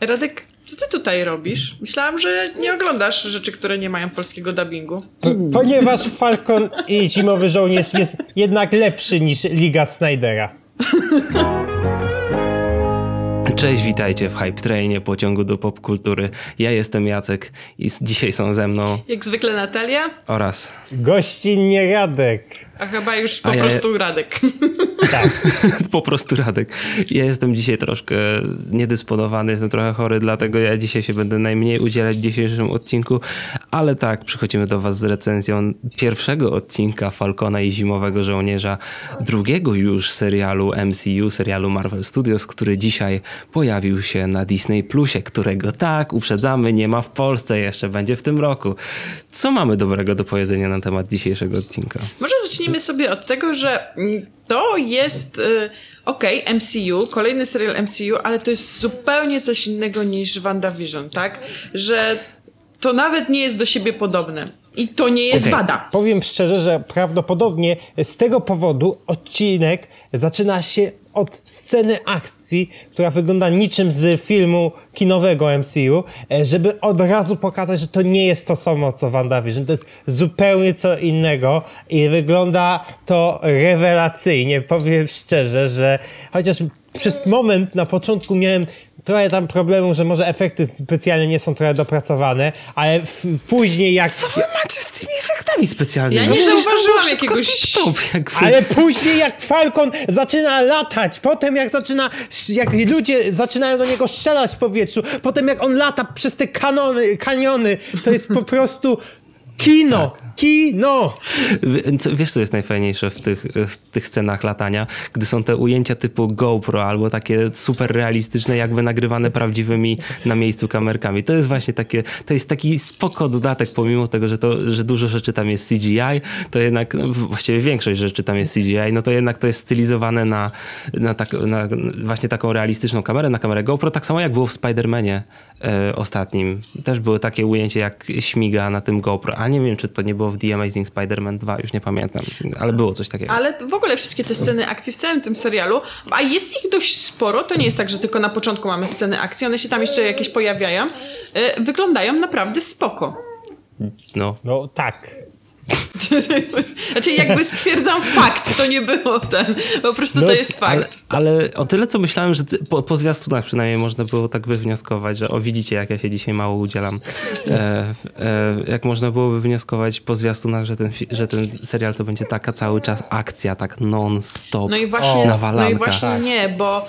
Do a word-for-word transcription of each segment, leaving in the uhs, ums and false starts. Radek, co ty tutaj robisz? Myślałam, że nie oglądasz rzeczy, które nie mają polskiego dubbingu. Ponieważ Falcon i Zimowy Żołnierz jest jednak lepszy niż Liga Snydera. Cześć, witajcie w Hype Trainie, pociągu do popkultury. Ja jestem Jacek i dzisiaj są ze mną... Jak zwykle Natalia. Oraz... Gościnnie Radek. A chyba już po A prostu ja... Radek. Tak. Po prostu Radek. Ja jestem dzisiaj troszkę niedysponowany, jestem trochę chory, dlatego ja dzisiaj się będę najmniej udzielać w dzisiejszym odcinku. Ale tak, przychodzimy do was z recenzją pierwszego odcinka Falcona i Zimowego Żołnierza, drugiego już serialu M C U, serialu Marvel Studios, który dzisiaj pojawił się na Disney Plusie, którego tak, uprzedzamy, nie ma w Polsce jeszcze, będzie w tym roku. Co mamy dobrego do powiedzenia na temat dzisiejszego odcinka? Może zacznijmy sobie od tego, że to jest okej, okay, M C U, kolejny serial M C U, ale to jest zupełnie coś innego niż WandaVision, tak? Że to nawet nie jest do siebie podobne. I to nie jest okay. wada. Powiem szczerze, że prawdopodobnie z tego powodu odcinek zaczyna się od sceny akcji, która wygląda niczym z filmu kinowego M C U, żeby od razu pokazać, że to nie jest to samo co WandaVision. To jest zupełnie co innego i wygląda to rewelacyjnie. Powiem szczerze, że chociaż przez moment na początku miałem trochę tam problemu, że może efekty specjalne nie są trochę dopracowane, ale później jak... Co wy macie z tymi efektami specjalnymi? Ja nie zauważyłam jakiegoś... Ale później jak Falcon zaczyna latać, potem jak zaczyna... Jak ludzie zaczynają do niego strzelać w powietrzu, potem jak on lata przez te kanony, kaniony, to jest po prostu... Kino! Tak. Kino! Wiesz, co jest najfajniejsze w tych, w tych scenach latania? Gdy są te ujęcia typu GoPro albo takie super realistyczne, jakby nagrywane prawdziwymi na miejscu kamerkami. To jest właśnie takie, to jest taki spoko dodatek, pomimo tego, że, to, że dużo rzeczy tam jest C G I, to jednak, no, właściwie większość rzeczy tam jest C G I, no to jednak to jest stylizowane na, na, tak, na właśnie taką realistyczną kamerę, na kamerę GoPro, tak samo jak było w Spider-Manie e, ostatnim. Też były takie ujęcia, jak śmiga na tym GoPro, a nie wiem, czy to nie było w The Amazing Spider-Man dwa, już nie pamiętam, ale było coś takiego. Ale w ogóle wszystkie te sceny akcji w całym tym serialu, a jest ich dość sporo, to nie jest tak, że tylko na początku mamy sceny akcji, one się tam jeszcze jakieś pojawiają, yy, wyglądają naprawdę spoko. No. No tak. Znaczy jakby stwierdzam fakt, to nie było ten, po prostu no, to jest fakt. Ale, ale o tyle, co myślałem, że po, po zwiastunach przynajmniej można było tak wywnioskować, że o widzicie, jak ja się dzisiaj mało udzielam, e, e, jak można byłoby wnioskować po zwiastunach, że ten, że ten serial to będzie taka cały czas akcja, tak non stop, no i właśnie, nawalanka. No i właśnie nie, bo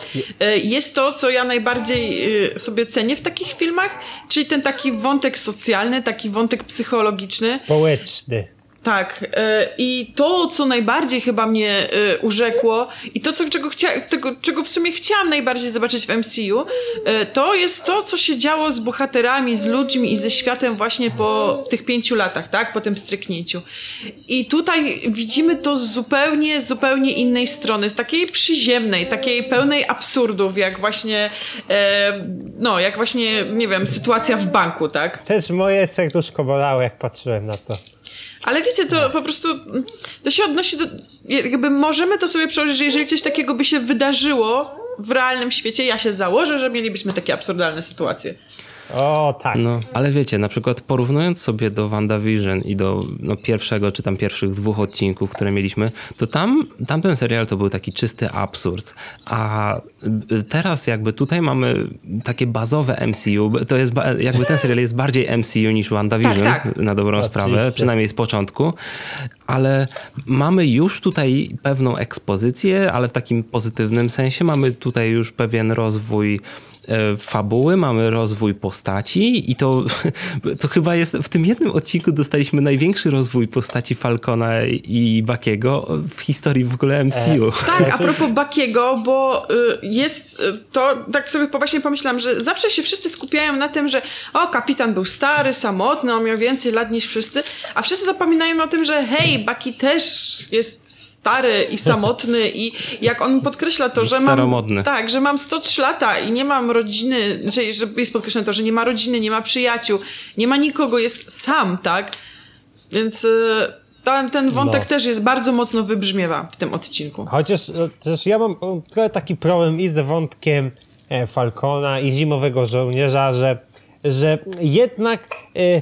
jest to, co ja najbardziej sobie cenię w takich filmach, czyli ten taki wątek socjalny, taki wątek psychologiczny. Społeczny. Tak. I to, co najbardziej chyba mnie urzekło i to, co, czego, chcia, tego, czego w sumie chciałam najbardziej zobaczyć w M C U, to jest to, co się działo z bohaterami, z ludźmi i ze światem właśnie po tych pięciu latach, tak? Po tym stryknięciu. I tutaj widzimy to z zupełnie, zupełnie innej strony, z takiej przyziemnej, takiej pełnej absurdów, jak właśnie, no, jak właśnie, nie wiem, sytuacja w banku, tak? Też moje serduszko bolało, jak patrzyłem na to. Ale wiecie, to po prostu to się odnosi do... Jakby możemy to sobie przełożyć, że jeżeli coś takiego by się wydarzyło w realnym świecie, ja się założę, że mielibyśmy takie absurdalne sytuacje. O, tak. No, ale wiecie, na przykład porównując sobie do WandaVision i do no, pierwszego, czy tam pierwszych dwóch odcinków, które mieliśmy, to tam tamten serial to był taki czysty absurd. A teraz jakby tutaj mamy takie bazowe M C U, to jest jakby ten serial jest bardziej M C U niż WandaVision, tak, tak. na dobrą Oczywiście. sprawę, przynajmniej z początku, ale mamy już tutaj pewną ekspozycję, ale w takim pozytywnym sensie mamy tutaj już pewien rozwój fabuły, mamy rozwój postaci i to, to chyba jest w tym jednym odcinku dostaliśmy największy rozwój postaci Falcona i Buckiego w historii w ogóle M C U. E, tak, a propos Buckiego, bo jest to, tak sobie właśnie pomyślałam, że zawsze się wszyscy skupiają na tym, że o, kapitan był stary, samotny, on miał więcej lat niż wszyscy, a wszyscy zapominają o tym, że hej, Bucky też jest stary i samotny i jak on podkreśla to, że mam, tak, że mam sto trzy lata i nie mam rodziny, czyli że jest podkreślone to, że nie ma rodziny, nie ma przyjaciół, nie ma nikogo, jest sam, tak? Więc ten, ten wątek no. też jest bardzo mocno wybrzmiewa w tym odcinku. Chociaż też ja mam trochę taki problem i ze wątkiem Falcona i Zimowego Żołnierza, że, że jednak y,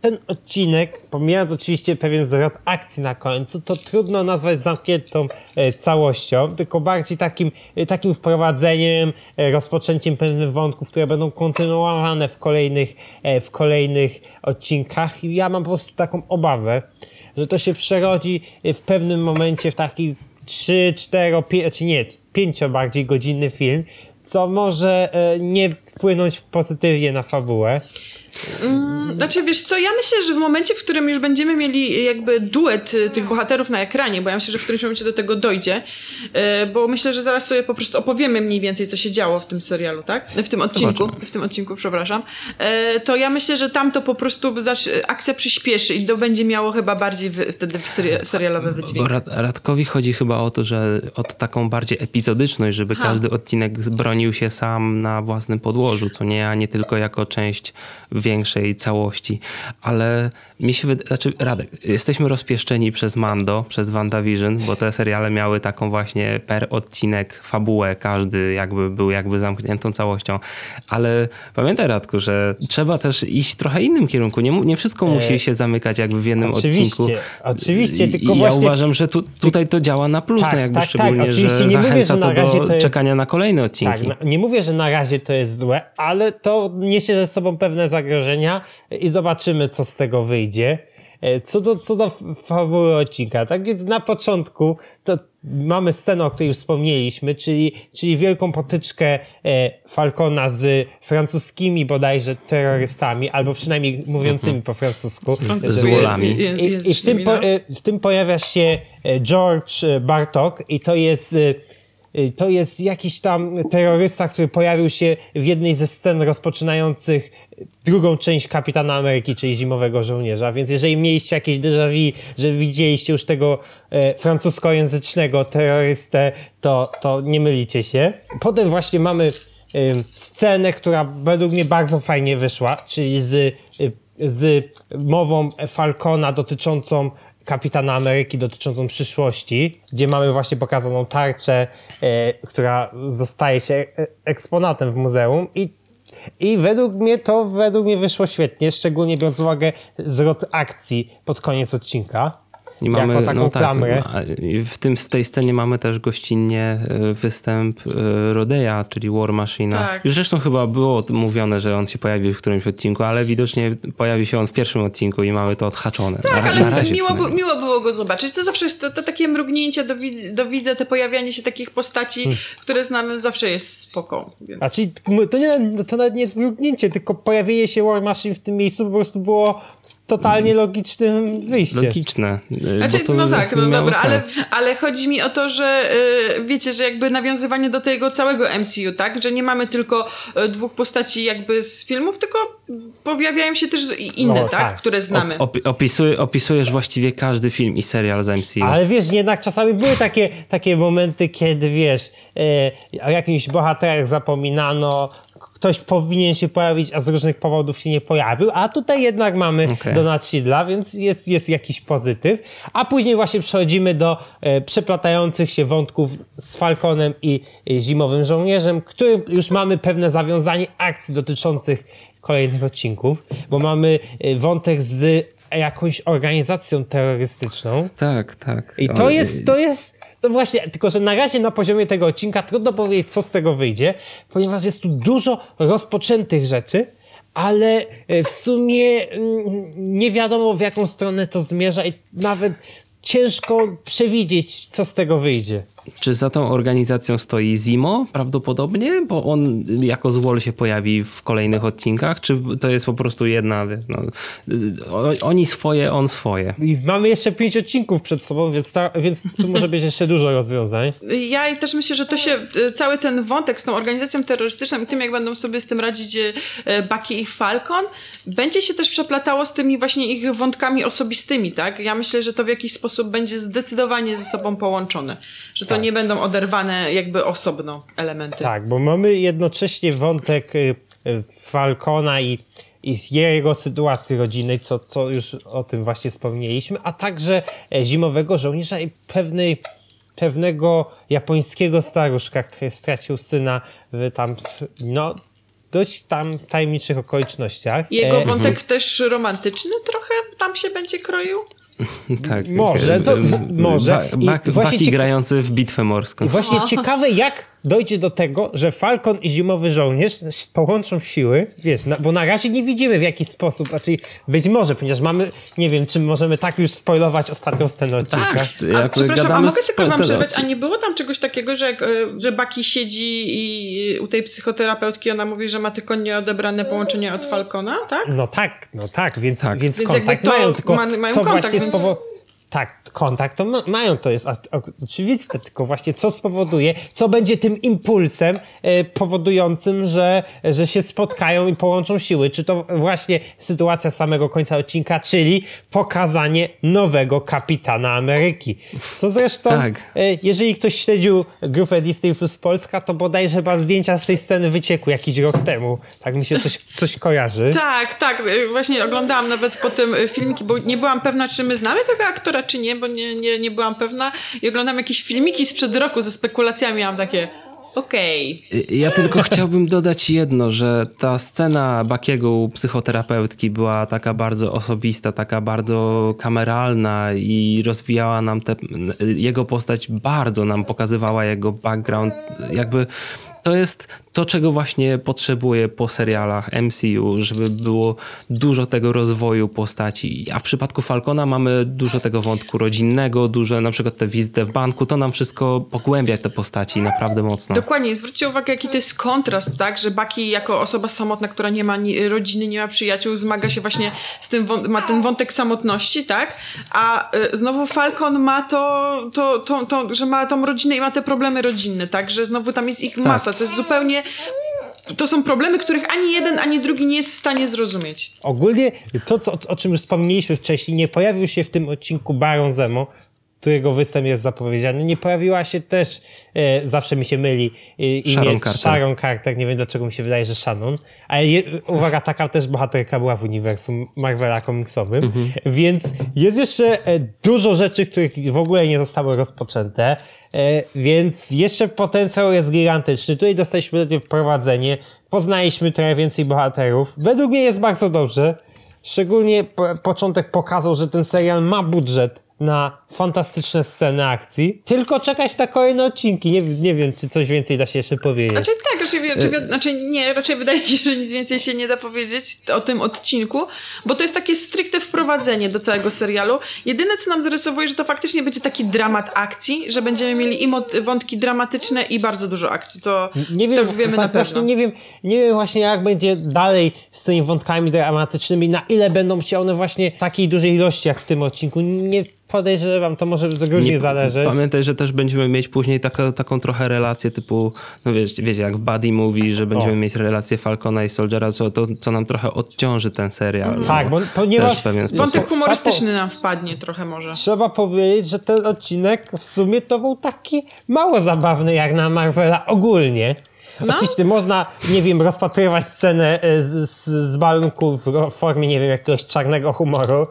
ten odcinek, pomijając oczywiście pewien zwrot akcji na końcu, to trudno nazwać zamkniętą y, całością, tylko bardziej takim, y, takim wprowadzeniem, y, rozpoczęciem pewnych wątków, które będą kontynuowane w kolejnych, y, w kolejnych odcinkach. I ja mam po prostu taką obawę, że to się przerodzi w pewnym momencie w taki trzy, cztery, pięć, czy nie, pięć bardziej godzinny film, co może e, nie wpłynąć pozytywnie na fabułę. Znaczy, wiesz co, ja myślę, że w momencie, w którym już będziemy mieli jakby duet tych bohaterów na ekranie, bo ja myślę, że w którymś momencie do tego dojdzie, bo myślę, że zaraz sobie po prostu opowiemy mniej więcej, co się działo w tym serialu, tak? W tym odcinku, Zobaczmy. w tym odcinku, przepraszam. To ja myślę, że tam to po prostu akcja przyspieszy i to będzie miało chyba bardziej wtedy serialowe wydźwięki. Bo Radkowi chodzi chyba o to, że o taką bardziej epizodyczność, żeby ha. każdy odcinek bronił się sam na własnym podłożu, co nie, a nie tylko jako część większej całości, ale mi się wydaje, znaczy Radek, jesteśmy rozpieszczeni przez Mando, przez WandaVision, bo te seriale miały taką właśnie per odcinek fabułę, każdy jakby był jakby zamkniętą całością, ale pamiętaj, Radku, że trzeba też iść trochę innym kierunku, nie, nie wszystko e... musi się zamykać jakby w jednym oczywiście, odcinku. Oczywiście, tylko I ja właśnie... uważam, że tu, tutaj to działa na plus, tak, no jakby tak, szczególnie, tak, że nie zachęca mówię, że to do to jest... czekania na kolejne odcinki. Tak, nie mówię, że na razie to jest złe, ale to niesie ze sobą pewne zagrożenia i zobaczymy, co z tego wyjdzie. Co do, co do fabuły odcinka. Tak więc na początku to mamy scenę, o której wspomnieliśmy, czyli, czyli wielką potyczkę Falcona z francuskimi bodajże terrorystami, albo przynajmniej mówiącymi po francusku. Z, z wolami. I, i w, tym po, w tym pojawia się George Bartok i to jest... To jest jakiś tam terrorysta, który pojawił się w jednej ze scen rozpoczynających drugą część Kapitana Ameryki, czyli Zimowego Żołnierza. Więc jeżeli mieliście jakieś déjà vu, że widzieliście już tego e, francuskojęzycznego terrorystę, to, to nie mylicie się. Potem właśnie mamy e, scenę, która według mnie bardzo fajnie wyszła, czyli z, e, z mową Falcona dotyczącą Kapitana Ameryki, dotyczącą przyszłości, gdzie mamy właśnie pokazaną tarczę, e, która zostaje się eksponatem w muzeum i, i według mnie to według mnie wyszło świetnie, szczególnie biorąc pod uwagę zwrot akcji pod koniec odcinka. I mamy taką no tak, w, tym, w tej scenie mamy też gościnnie występ Rodeya, czyli War Machina. Tak. Już zresztą chyba było mówione, że on się pojawił w którymś odcinku, ale widocznie pojawi się on w pierwszym odcinku i mamy to odhaczone. Tak, na, ale na razie miło, miło było go zobaczyć. To zawsze jest to, to takie mrugnięcie do, widz, do widza, te pojawianie się takich postaci, hmm. które znamy, zawsze jest spoko. Więc. A czyli to, nie, to nawet nie jest mrugnięcie, tylko pojawienie się War Machine w tym miejscu po prostu było totalnie logicznym wyjściem. Logiczne. Znaczy, no tak, no dobra, ale, ale chodzi mi o to, że yy, wiecie, że jakby nawiązywanie do tego całego M C U, tak? Że nie mamy tylko y, dwóch postaci jakby z filmów, tylko pojawiają się też inne, no, tak? tak? Które znamy. Op opisuj opisujesz właściwie każdy film i serial z M C U. Ale wiesz, jednak czasami były takie, takie momenty, kiedy wiesz, yy, o jakimś bohaterach zapominano, ktoś powinien się pojawić, a z różnych powodów się nie pojawił, a tutaj jednak mamy okay. do nadsidla, więc jest, jest jakiś pozytyw. A później właśnie przechodzimy do e, przeplatających się wątków z Falconem i e, Zimowym Żołnierzem, którym już mamy pewne zawiązanie akcji dotyczących kolejnych odcinków, bo mamy e, wątek z jakąś organizacją terrorystyczną. Tak, tak. I to jest... To jest No właśnie, tylko że na razie na poziomie tego odcinka trudno powiedzieć, co z tego wyjdzie, ponieważ jest tu dużo rozpoczętych rzeczy, ale w sumie nie wiadomo, w jaką stronę to zmierza i nawet ciężko przewidzieć, co z tego wyjdzie. Czy za tą organizacją stoi Zemo prawdopodobnie? Bo on jako złol się pojawi w kolejnych odcinkach? Czy to jest po prostu jedna... No, oni swoje, on swoje. I mamy jeszcze pięć odcinków przed sobą, więc, ta, więc tu może być jeszcze dużo rozwiązań. Ja też myślę, że to się... Cały ten wątek z tą organizacją terrorystyczną i tym, jak będą sobie z tym radzić Bucky i Falcon, będzie się też przeplatało z tymi właśnie ich wątkami osobistymi, tak? Ja myślę, że to w jakiś sposób będzie zdecydowanie ze sobą połączone. Że to nie będą oderwane jakby osobno elementy. Tak, bo mamy jednocześnie wątek Falcona i, i jego sytuacji rodzinnej, co, co już o tym właśnie wspomnieliśmy, a także Zimowego Żołnierza i pewnej pewnego japońskiego staruszka, który stracił syna w tam, no, dość tam tajemniczych okolicznościach. Jego wątek mhm. też romantyczny trochę tam się będzie kroił? Tak. Może. Z, z, może. I bak, właśnie cieka- grający w bitwę morską. I właśnie o. ciekawe, jak dojdzie do tego, że Falcon i Zimowy Żołnierz połączą siły, wiesz, na, bo na razie nie widzimy w jaki sposób, znaczy być może, ponieważ mamy, nie wiem, czy możemy tak już spoilować ostatnią scenę odcinka. Tak, a, a, przepraszam, a mogę tylko wam przerywać, a nie było tam czegoś takiego, że, że Bucky siedzi i u tej psychoterapeutki ona mówi, że ma tylko nieodebrane połączenie od Falcona, tak? No tak, no tak, więc, tak. więc, więc kontakt mają, tylko ma, mają co kontakt, właśnie więc... spowodowało. Tak, kontakt to ma- mają, to jest oczywiste, tylko właśnie co spowoduje, co będzie tym impulsem e, powodującym, że, że się spotkają i połączą siły. Czy to właśnie sytuacja samego końca odcinka, czyli pokazanie nowego Kapitana Ameryki. Co zresztą, tak. e, jeżeli ktoś śledził grupę Disney Plus Polska, to bodajże chyba zdjęcia z tej sceny wyciekły jakiś rok temu. Tak mi się coś, coś kojarzy. Tak, tak, właśnie oglądałam nawet po tym filmiki, bo nie byłam pewna, czy my znamy tego aktora, czy nie, bo nie, nie, nie byłam pewna i oglądam jakieś filmiki sprzed roku ze spekulacjami, mam takie okej. Okay. Ja tylko chciałbym dodać jedno, że ta scena Buckiego u psychoterapeutki była taka bardzo osobista, taka bardzo kameralna i rozwijała nam te, jego postać, bardzo nam pokazywała jego background, jakby to jest to, czego właśnie potrzebuję po serialach M C U, żeby było dużo tego rozwoju postaci. A w przypadku Falcona mamy dużo tego wątku rodzinnego, dużo na przykład te wizyty w banku, to nam wszystko pogłębia te postaci naprawdę mocno. Dokładnie, zwróćcie uwagę, jaki to jest kontrast, tak, że Bucky jako osoba samotna, która nie ma ni- rodziny, nie ma przyjaciół, zmaga się właśnie z tym, wą- ma ten wątek samotności, tak, a y, znowu Falcon ma to, to, to, to, że ma tą rodzinę i ma te problemy rodzinne, tak, że znowu tam jest ich tak. masa, to jest zupełnie... To są problemy, których ani jeden, ani drugi nie jest w stanie zrozumieć. Ogólnie to, co, o czym już wspomnieliśmy wcześniej, nie pojawił się w tym odcinku Baron Zemo, którego występ jest zapowiedziany. Nie pojawiła się też, e, zawsze mi się myli, e, imię Sharon Carter. Sharon Carter. Nie wiem, dlaczego mi się wydaje, że Shannon. Ale je, uwaga, taka też bohaterka była w uniwersum Marvela komiksowym. Mhm. Więc jest jeszcze dużo rzeczy, których w ogóle nie zostały rozpoczęte. E, więc jeszcze potencjał jest gigantyczny. Tutaj dostaliśmy wprowadzenie, poznaliśmy trochę więcej bohaterów. Według mnie jest bardzo dobrze. Szczególnie po, początek pokazał, że ten serial ma budżet na fantastyczne sceny akcji, tylko czekać na kolejne odcinki. Nie, nie wiem, czy coś więcej da się jeszcze powiedzieć. Znaczy tak, raczej, czy, znaczy nie, raczej wydaje mi się, że nic więcej się nie da powiedzieć o tym odcinku, bo to jest takie stricte wprowadzenie do całego serialu. Jedyne, co nam zarysowuje, że to faktycznie będzie taki dramat akcji, że będziemy mieli i mot- wątki dramatyczne i bardzo dużo akcji. To, nie wiem, to wiemy tak na pewno. Właśnie nie wiem, nie wiem właśnie, jak będzie dalej z tymi wątkami dramatycznymi, na ile będą się one właśnie takiej dużej ilości, jak w tym odcinku. Nie podejrzewam, to może różnie zależeć. Pamiętaj, że też będziemy mieć później taka, taką trochę relację typu, no wiecie, wiecie jak Buddy mówi, że będziemy o. mieć relację Falcona i Soldiera, co, to, co nam trochę odciąży ten serial. Tak, bo ponieważ wątek humorystyczny nam wpadnie trochę może. Trzeba powiedzieć, że ten odcinek w sumie to był taki mało zabawny jak na Marvela ogólnie. No? Oczywiście można, nie wiem, rozpatrywać scenę z, z, z balonków w formie, nie wiem, jakiegoś czarnego humoru.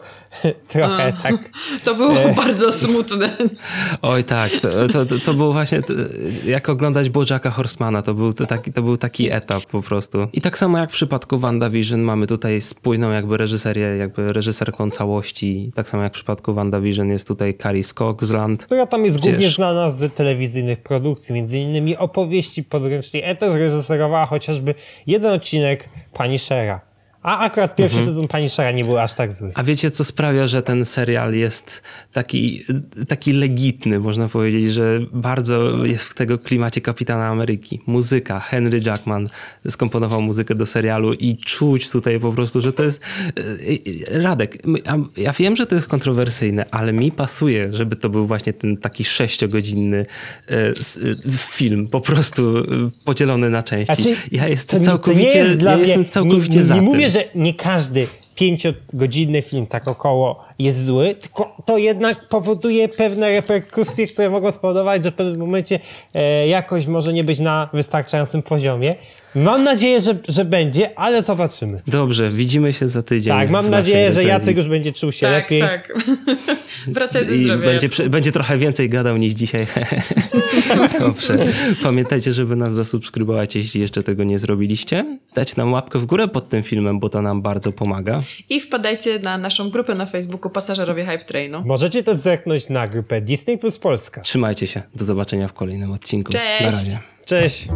Trochę A, tak. To było e... bardzo smutne. Oj tak, to, to, to było właśnie to, jak oglądać Bojacka Horsemana, to był, to, taki, to był taki etap po prostu. I tak samo jak w przypadku WandaVision mamy tutaj spójną jakby reżyserię, jakby reżyserką całości. Tak samo jak w przypadku WandaVision jest tutaj Carly Skogsland. Która tam jest Gdzież... głównie znana z telewizyjnych produkcji, między innymi Opowieści Podręcznej. Też reżyserowała chociażby jeden odcinek Punishera. A akurat pierwszy mhm. sezon Punishera nie był aż tak zły. A wiecie, co sprawia, że ten serial jest taki, taki legitny, można powiedzieć, że bardzo jest w tego klimacie Kapitana Ameryki. Muzyka. Henry Jackman skomponował muzykę do serialu i czuć tutaj po prostu, że to jest... Radek, ja wiem, że to jest kontrowersyjne, ale mi pasuje, żeby to był właśnie ten taki sześciogodzinny film, po prostu podzielony na części. Znaczy, ja jestem całkowicie, jest ja jestem całkowicie nie, za nie mówię, że nie każdy pięciogodzinny film tak około jest zły, tylko to jednak powoduje pewne reperkusje, które mogą spowodować, że w pewnym momencie e, jakość może nie być na wystarczającym poziomie. Mam nadzieję, że, że będzie, ale zobaczymy. Dobrze, widzimy się za tydzień. Tak, mam nadzieję, że Jacek już będzie czuł się tak, lepiej. Tak, tak. Wracaj do zdrowia. Będzie, będzie trochę więcej gadał niż dzisiaj. Dobrze. Pamiętajcie, żeby nas zasubskrybować, jeśli jeszcze tego nie zrobiliście. Dać nam łapkę w górę pod tym filmem, bo to nam bardzo pomaga. I wpadajcie na naszą grupę na Facebooku Pasażerowie Hype Trainu. Możecie też zerknąć na grupę Disney Plus Polska. Trzymajcie się. Do zobaczenia w kolejnym odcinku. Cześć. Na razie. Cześć.